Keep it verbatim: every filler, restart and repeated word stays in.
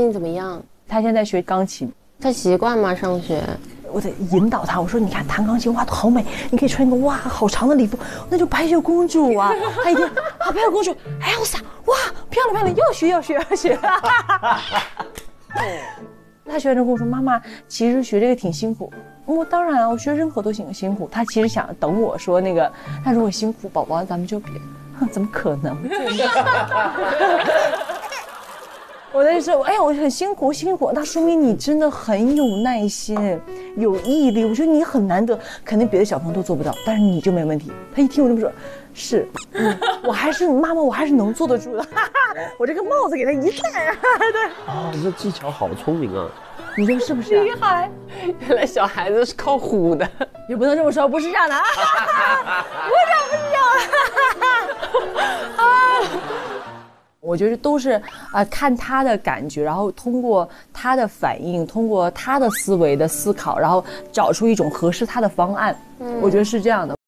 最近怎么样？他现在学钢琴，他习惯吗？上学？我得引导他，我说你看弹钢琴哇好美，你可以穿一个哇好长的礼服，那就白雪公主啊！他一听啊白雪公主，哎呀我傻哇漂亮漂亮，要学要学要学！他学完之后跟我说妈妈，其实学这个挺辛苦。 我当然啊，我学任何都挺辛苦。他其实想等我说那个，他如果辛苦，宝宝咱们就别，怎么可能？我那时候，哎呀，我很辛苦，辛苦。那说明你真的很有耐心，有毅力。我觉得你很难得，肯定别的小朋友都做不到，但是你就没问题。他一听我这么说，是，嗯、我还是妈妈，我还是能坐得住的。我这个帽子给他一戴，对。啊，你这技巧好聪明啊！ 你说是不是、啊、厉害？原来小孩子是靠唬的，也不能这么说，不是这样的啊！不是这样，不是这样啊！我觉得都是呃看他的感觉，然后通过他的反应，通过他的思维的思考，然后找出一种合适他的方案。嗯、我觉得是这样的。